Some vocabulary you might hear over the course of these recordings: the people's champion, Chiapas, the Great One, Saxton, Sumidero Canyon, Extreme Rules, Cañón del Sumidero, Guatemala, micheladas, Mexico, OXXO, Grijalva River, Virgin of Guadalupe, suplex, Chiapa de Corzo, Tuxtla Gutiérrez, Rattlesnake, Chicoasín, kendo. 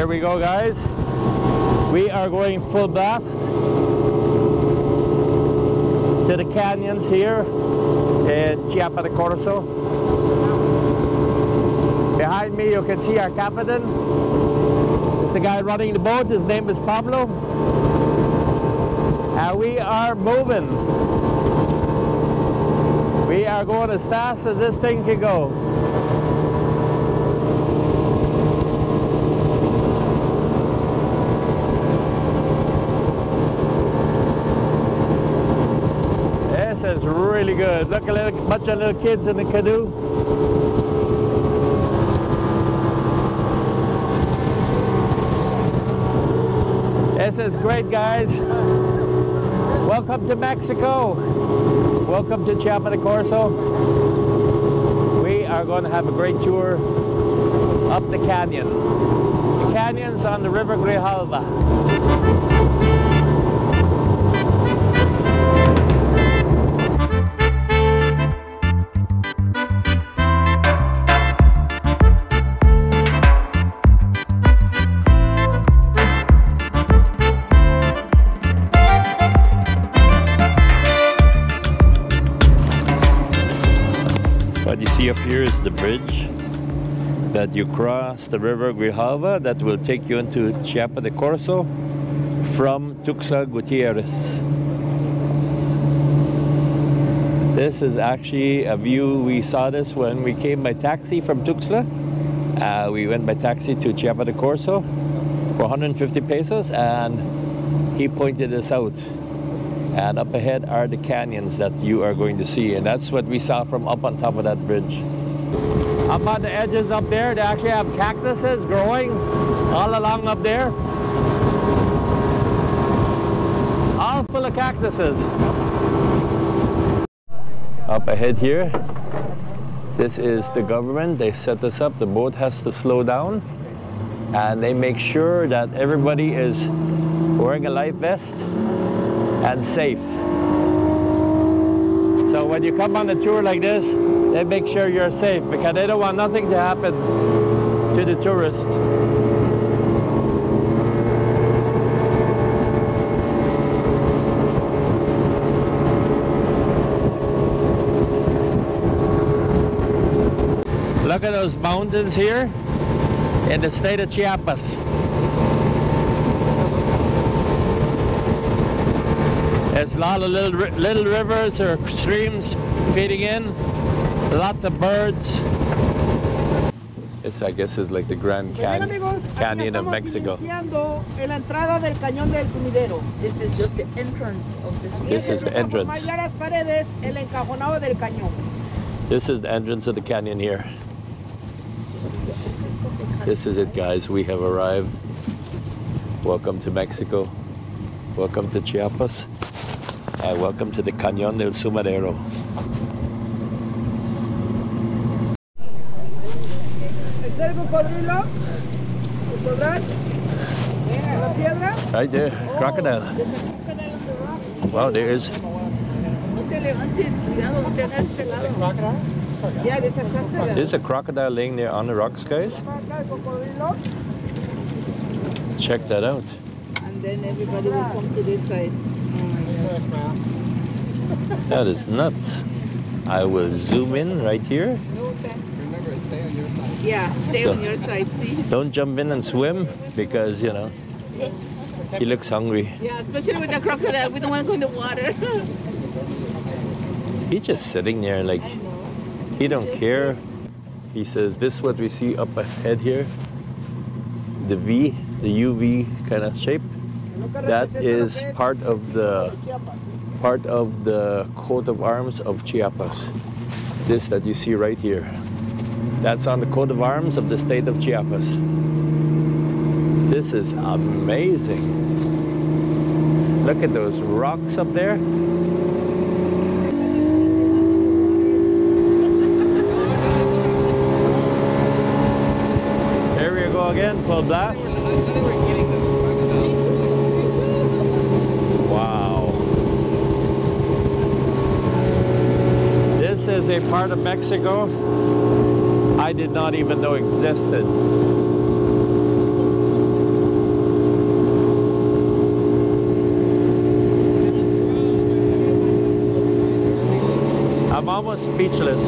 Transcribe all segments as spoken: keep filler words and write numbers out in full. There we go, guys. We are going full blast to the canyons here in Chiapa de Corzo. Behind me, you can see our captain. It's the guy running the boat. His name is Pablo. And we are moving. We are going as fast as this thing can go. It's really good. Look, a little, bunch of little kids in the canoe. This is great, guys. Welcome to Mexico. Welcome to Chiapa de Corzo. We are going to have a great tour up the canyon. The canyon's on the river Grijalva. Up here is the bridge that you cross the river Grijalva that will take you into Chiapa de Corzo from Tuxtla Gutiérrez. This is actually a view. We saw this when we came by taxi from Tuxtla. Uh, we went by taxi to Chiapa de Corzo for one hundred fifty pesos, and he pointed this out. And up ahead are the canyons that you are going to see, and that's what we saw from up on top of that bridge. Up on the edges up there, they actually have cactuses growing all along up there. All full of cactuses. Up ahead here, this is the government. They set this up. The boat has to slow down, and they make sure that everybody is wearing a life vest and safe. So when you come on a tour like this, they make sure you're safe, because they don't want nothing to happen to the tourists. Look at those mountains here in the state of Chiapas. There's a lot of little, little rivers or streams feeding in, lots of birds. This, I guess, is like the Grand Canyon, amigos, Canyon of Mexico. This is just the entrance of the Sumidero. This is the entrance. This is the entrance of the canyon here. This is it, guys. We have arrived. Welcome to Mexico. Welcome to Chiapas. Uh, welcome to the Cañón del Sumidero. Right there, crocodile. Wow, there is. There's a crocodile laying there on the rocks, guys. Check that out. And then everybody will come to this side. That is nuts. I will zoom in right here. No, thanks. Remember, stay on your side. Yeah, stay so, on your side, please. Don't jump in and swim, because, you know, he looks hungry. Yeah, especially with the crocodile. We don't want to go in the water. He's just sitting there like he don't care. He says, this is what we see up ahead here. The V, the U V kind of shape. That is part of the part of the coat of arms of Chiapas. This that you see right here. That's on the coat of arms of the state of Chiapas. This is amazing. Look at those rocks up there. Here we go again, full blast. This is a part of Mexico I did not even know existed. speechless.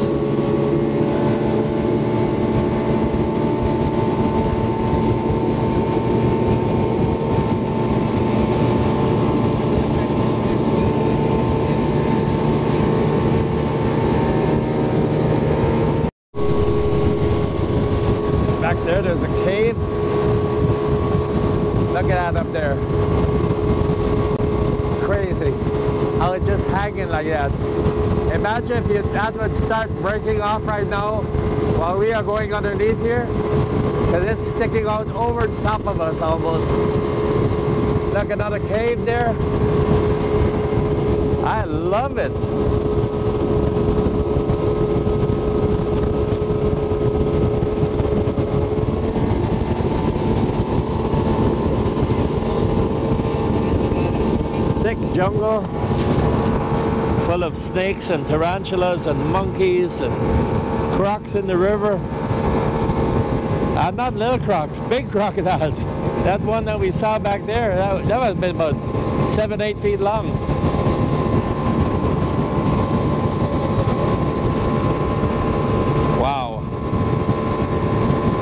Back there, there's a cave. Look at that up there. Crazy how it's just hanging like that. Imagine if you, that would start breaking off right now while we are going underneath here, because it's sticking out over top of us almost. Look, another cave there. I love it. Jungle full of snakes and tarantulas and monkeys and crocs in the river, and not little crocs, big crocodiles. That one that we saw back there, that, that was about seven, eight feet long. Wow.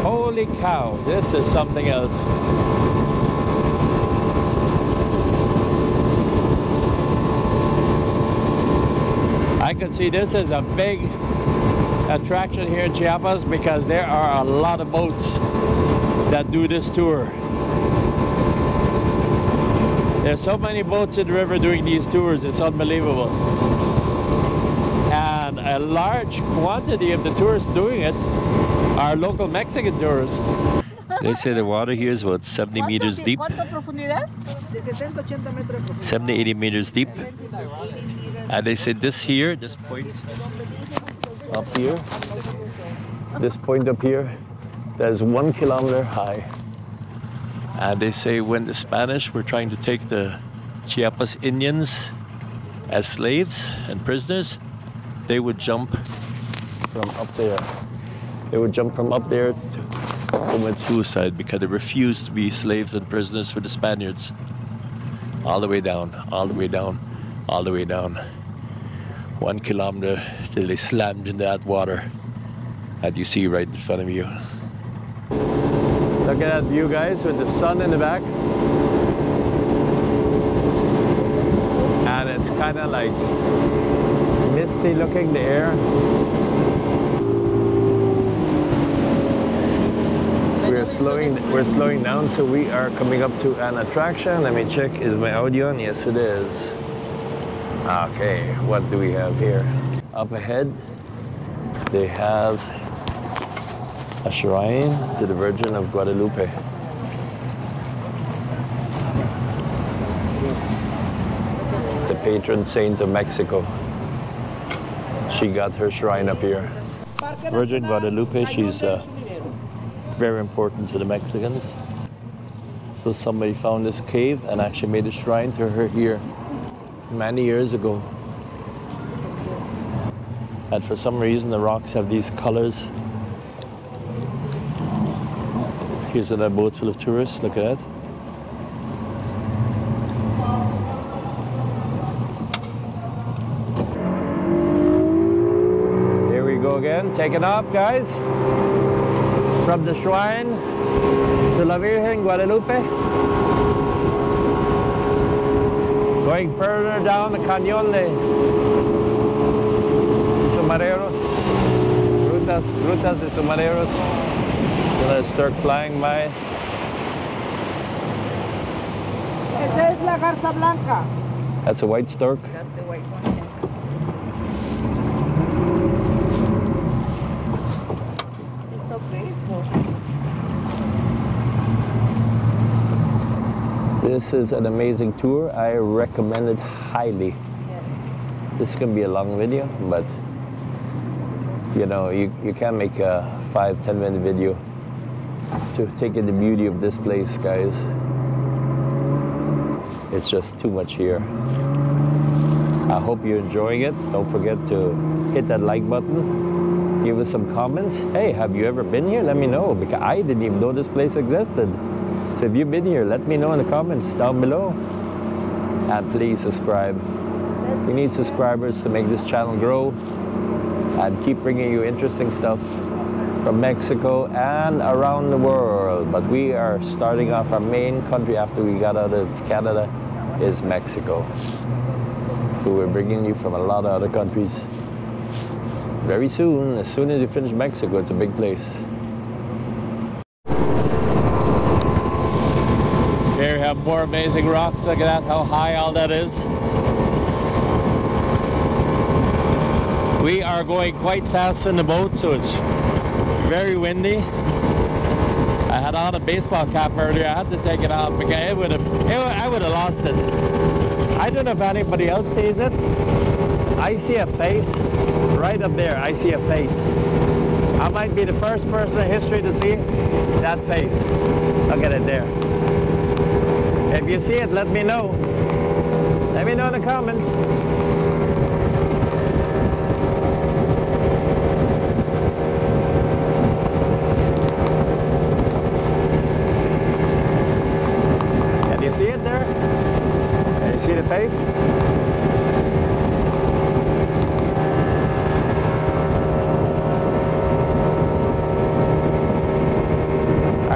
Holy cow, this is something else. I can see this is a big attraction here in Chiapas, because there are a lot of boats that do this tour. There's so many boats in the river doing these tours, it's unbelievable. And a large quantity of the tourists doing it are local Mexican tourists. They say the water here is about seventy meters deep. seventy, eighty meters deep. And they say this here, this point up here, this point up here, that is one kilometer high. And they say when the Spanish were trying to take the Chiapas Indians as slaves and prisoners, they would jump from up there. They would jump from up there to commit suicide because they refused to be slaves and prisoners for the Spaniards. All the way down, all the way down, all the way down. One kilometer till they slammed into that water that you see right in front of you. Look at that view, guys, with the sun in the back. And it's kind of like misty looking, the air. We're slowing, we're slowing down, so we are coming up to an attraction. Let me check, is my audio on? Yes, it is. Okay, what do we have here? Up ahead, they have a shrine to the Virgin of Guadalupe. The patron saint of Mexico. She got her shrine up here. Virgin Guadalupe, she's uh, very important to the Mexicans. So somebody found this cave and actually made a shrine to her here many years ago. And for some reason the rocks have these colors. Here's another boat full of tourists, look at that. Here we go again, taking off, guys, from the shrine to La Virgen Guadalupe. Going further down the Cañón de Sumideros, Rutas, Rutas de Sumideros. Let's start flying by. Esa es la garza blanca. That's a white stork? That's the white one. It's so beautiful. This is an amazing tour. I recommend it highly. Yeah. This is going to be a long video, but you know, you, you can make a five, ten minute video to take in the beauty of this place, guys. It's just too much here. I hope you're enjoying it. Don't forget to hit that like button. Give us some comments. Hey, have you ever been here? Let me know, because I didn't even know this place existed. So if you've been here, let me know in the comments down below. And please subscribe. We need subscribers to make this channel grow. and keep bringing you interesting stuff from Mexico and around the world. But we are starting off, our main country after we got out of Canada is Mexico. So we're bringing you from a lot of other countries very soon. As soon as you finish Mexico, it's a big place. Here we have more amazing rocks. Look at that, how high all that is. We are going quite fast in the boat, so it's very windy. I had on a baseball cap earlier. I had to take it off because it would have, it, I would have lost it. I don't know if anybody else sees it. I see a face right up there. I see a face. I might be the first person in history to see that face. Look at it there. If you see it, let me know. Let me know in the comments.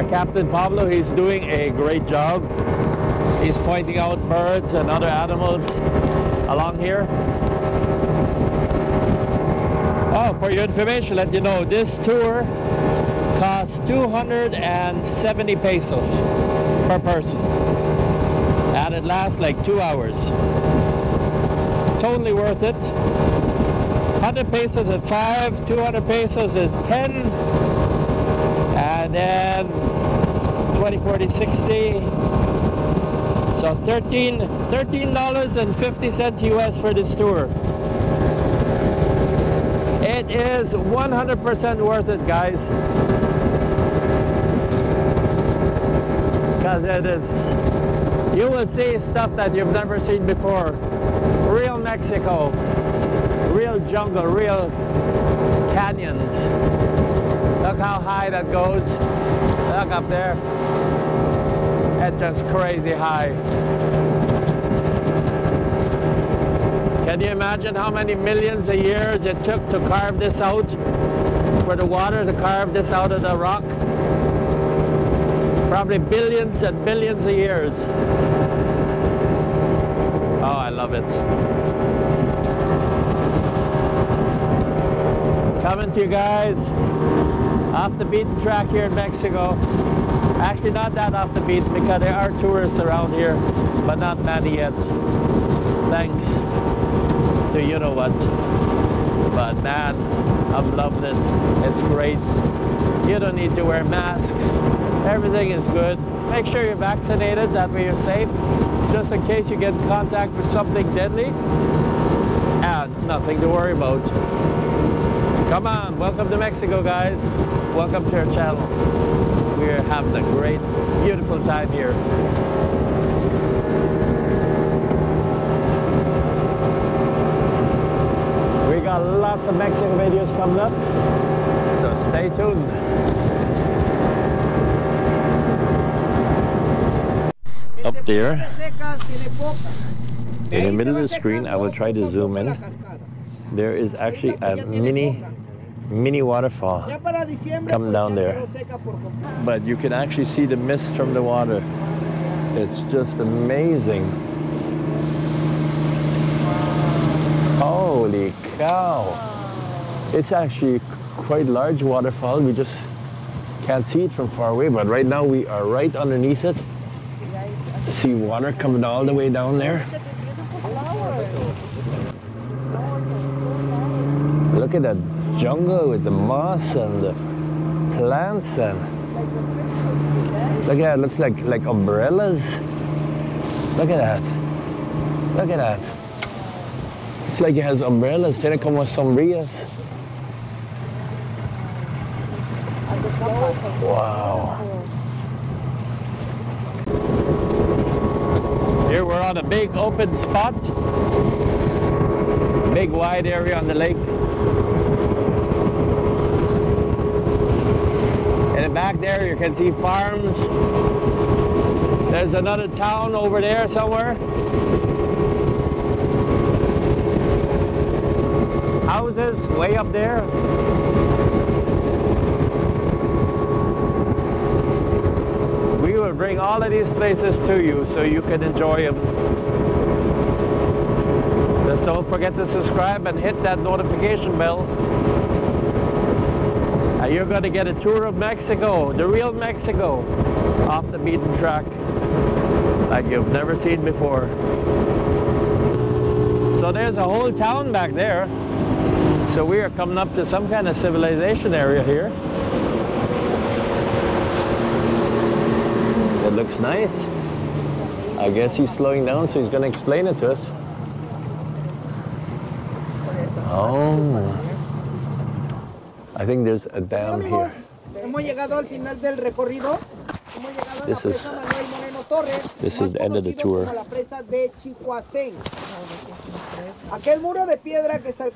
Captain Pablo, he's doing a great job. He's pointing out birds and other animals along here. Oh, for your information, let you know, this tour costs two hundred seventy pesos per person. And it lasts like two hours. Totally worth it. one hundred pesos at five, two hundred pesos is ten, and then twenty, forty, sixty, so thirteen dollars and fifty cents U S for this tour. It is one hundred percent worth it, guys, because it is, you will see stuff that you've never seen before. Real Mexico, real jungle, real canyons. Look how high that goes. Look up there. It's just crazy high. Can you imagine how many millions of years it took to carve this out? For the water to carve this out of the rock? Probably billions and billions of years. Oh, I love it. Coming to you guys off the beaten track here in Mexico. Actually not that off the beaten, because there are tourists around here, but not many yet. Thanks to you know what. But man, I've loved it. It's great. You don't need to wear masks. Everything is good. Make sure you're vaccinated, that way you're safe. Just in case you get in contact with something deadly. And nothing to worry about. Come on, welcome to Mexico, guys. Welcome to our channel. We're having a great, beautiful time here. We got lots of Mexican videos coming up, so stay tuned. Up there, in the middle of the screen, I will try to zoom in. There is actually a mini mini waterfall coming down there, but you can actually see the mist from the water. It's just amazing. Holy cow, it's actually quite large waterfall. We just can't see it from far away, but right now we are right underneath it. You see water coming all the way down there. Look at that jungle with the moss and the plants, and look at that, it looks like like umbrellas. Look at that. Look at that. It's like it has umbrellas. Tiene como sombrillas. Wow. Here we're on a big open spot. Big wide area on the lake. Back there you can see farms. There's another town over there somewhere. houses way up there. We will bring all of these places to you so you can enjoy them. Just don't forget to subscribe and hit that notification bell. And you're going to get a tour of Mexico, the real Mexico, off the beaten track like you've never seen before. So there's a whole town back there. So we are coming up to some kind of civilization area here. It looks nice. I guess he's slowing down, so he's going to explain it to us. Oh. I think there's a dam here. This is, this is the end of the tour.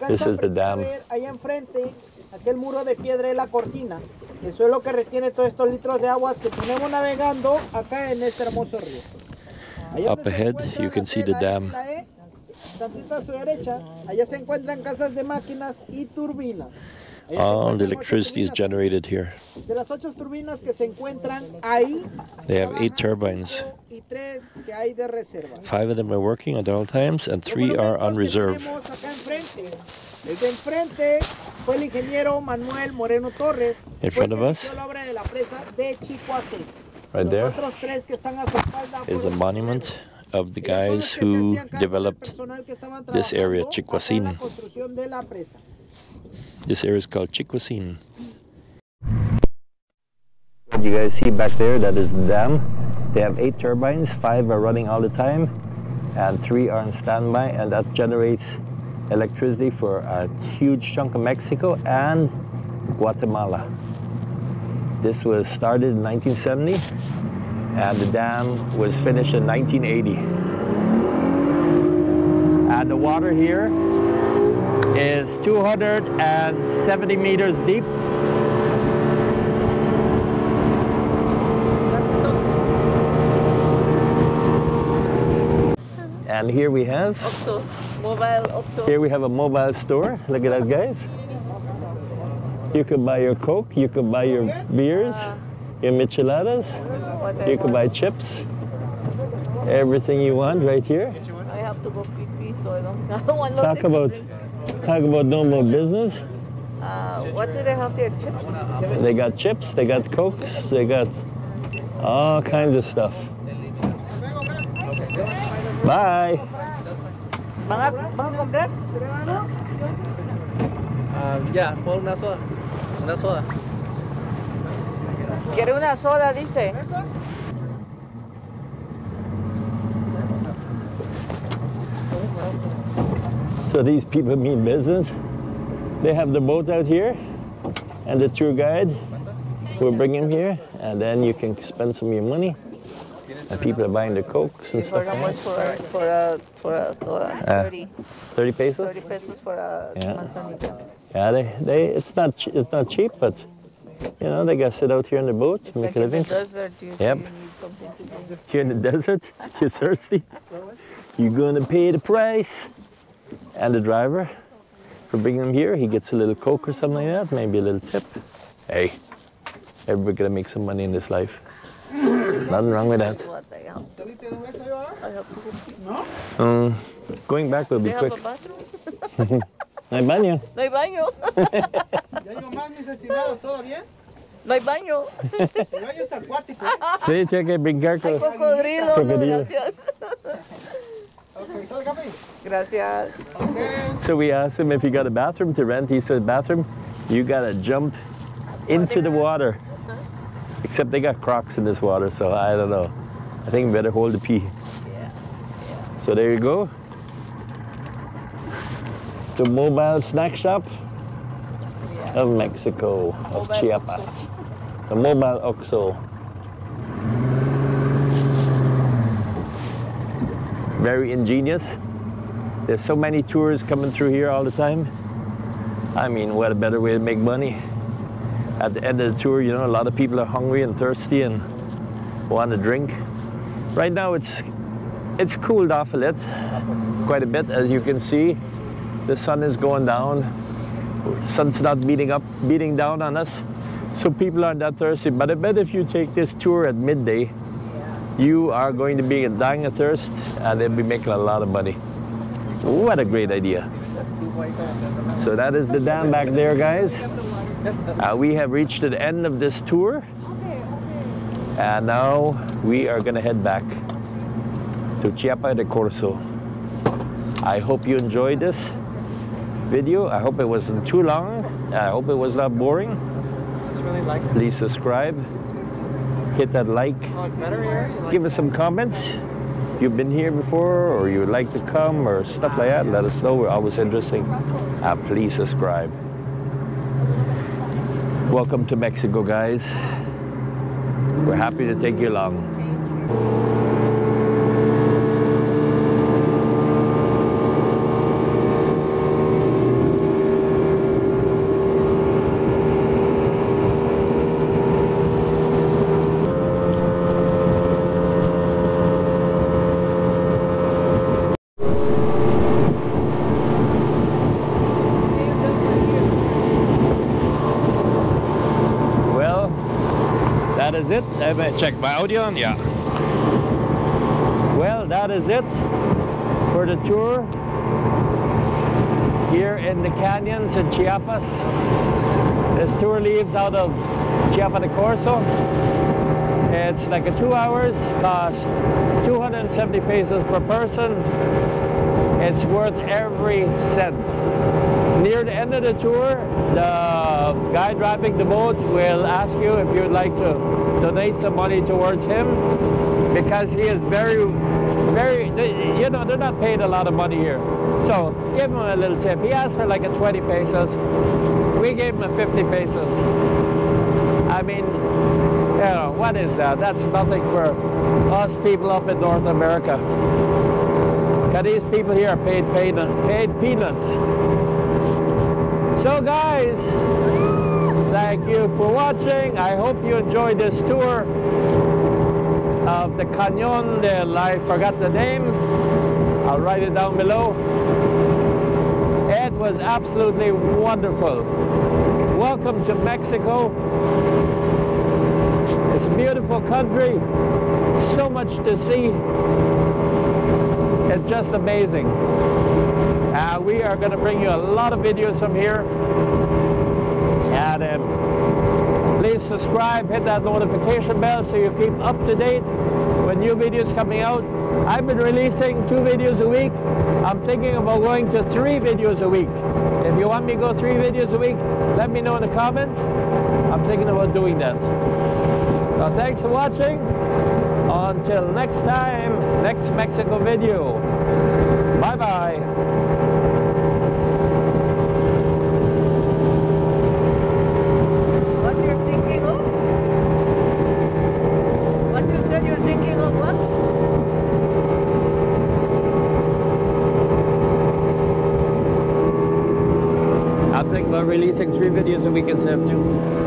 This is the dam. Up ahead, you can see the dam. All the electricity is generated here. They have eight turbines. Five of them are working at all times, and three are on reserve. In front of us, right there, is a monument of the guys who developed this area, Chicoasín. This area is called Chicoasín. What you guys see back there, that is the dam. They have eight turbines, five are running all the time, and three are on standby, and that generates electricity for a huge chunk of Mexico and Guatemala. This was started in nineteen seventy, and the dam was finished in nineteen eighty. And the water here is two hundred seventy meters deep. And here we have OXXO, mobile OXXO. Here we have a mobile store. Look at that, guys. You can buy your Coke, you can buy your beers, your micheladas, you can buy chips, everything you want right here. I have to go pee-pee, so I don't, I don't want no talk about. Talk about normal business. Uh, what do they have there? Chips? They got chips, they got Cokes, they got all kinds of stuff. Bye! Yeah, una soda. Una soda. Quiere una soda, dice. So these people mean business. They have the boat out here and the tour guide will bring him here, and then you can spend some of your money. And people are buying the Cokes and stuff. How much for a, for a, for a soda? Uh, thirty. Thirty pesos? Thirty pesos for a yeah. manzanita. Yeah, they, they, it's not it's not cheap, but you know, they gotta sit out here in the boat and make like a living. It's like in the desert, you, yep. you need something to drink. Here in the desert, you're thirsty. You're gonna pay the price. And the driver, for bringing him here, he gets a little Coke or something like that, maybe a little tip. Hey, everybody gotta make some money in this life. Nothing wrong with that. Um, going back will be quick. No hay baño. No hay baño. No hay baño. El baño es acuático. Sí, tiene que brincar con cocodrilo. Gracias. So we asked him if he got a bathroom to rent. He said, bathroom, you gotta jump into the water. Except they got Crocs in this water, so I don't know. I think we better hold the pee. Yeah. Yeah. So there you go. The mobile snack shop yeah. of Mexico, of mobile Chiapas. OXXO. The mobile OXXO. Very ingenious. There's so many tours coming through here all the time. I mean, what a better way to make money. At the end of the tour, you know, a lot of people are hungry and thirsty and want a drink. Right now it's it's cooled off a little, quite a bit, as you can see. The sun is going down. Sun's not beating up, beating down on us. So people aren't that thirsty. But I bet if you take this tour at midday, you are going to be dying of thirst, and they'll be making a lot of money. What a great idea. So that is the dam back there, guys. Uh, we have reached the end of this tour. And now we are going to head back to Chiapa de Corzo. I hope you enjoyed this video. I hope it wasn't too long. I hope it was not boring. Please subscribe. Hit that like. Give us some comments. You've been here before, or you'd like to come, or stuff like that. Let us know. We're always interesting. Uh, please subscribe. Welcome to Mexico, guys. We're happy to take you along. It. I better check my audio on. Yeah. Well, that is it for the tour here in the canyons in Chiapas. This tour leaves out of Chiapa de Corzo. It's like a two hours, cost two hundred seventy pesos per person. It's worth every cent. Near the end of the tour, the guy driving the boat will ask you if you'd like to donate some money towards him, because he is very, very, you know, they're not paid a lot of money here. So give him a little tip. He asked for like a twenty pesos. We gave him a fifty pesos. I mean, you know, what is that? That's nothing for us people up in North America. Because these people here are paid, paid, paid peanuts. So guys, thank you for watching. I hope you enjoyed this tour of the Canyon del, I forgot the name. I'll write it down below. It was absolutely wonderful. Welcome to Mexico. It's a beautiful country. So much to see. It's just amazing. Uh, we are going to bring you a lot of videos from here, and um, please subscribe, hit that notification bell so you keep up to date when new videos coming out. I've been releasing two videos a week. I'm thinking about going to three videos a week. If you want me to go three videos a week, let me know in the comments. I'm thinking about doing that. So thanks for watching. Until next time, next Mexico video. Bye-bye. Releasing three videos a week instead of two.